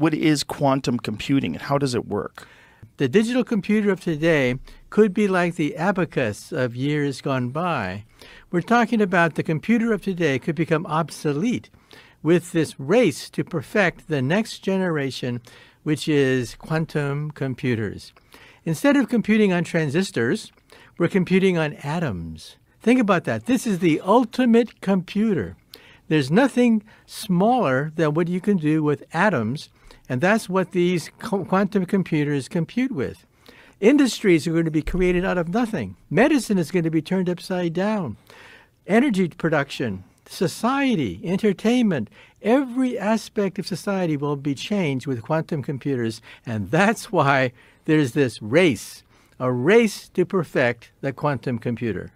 what is quantum computing and how does it work? The digital computer of today could be like the abacus of years gone by. We're talking about the computer of today could become obsolete with this race to perfect the next generation, which is quantum computers. Instead of computing on transistors, we're computing on atoms. Think about that. This is the ultimate computer. There's nothing smaller than what you can do with atoms, and that's what these quantum computers compute with. Industries are going to be created out of nothing. Medicine is going to be turned upside down. Energy production, society, entertainment, every aspect of society will be changed with quantum computers. And that's why there's this race, a race to perfect the quantum computer.